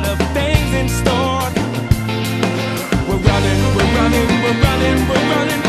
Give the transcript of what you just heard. lot of things in store. We're running, we're running, we're running, we're running.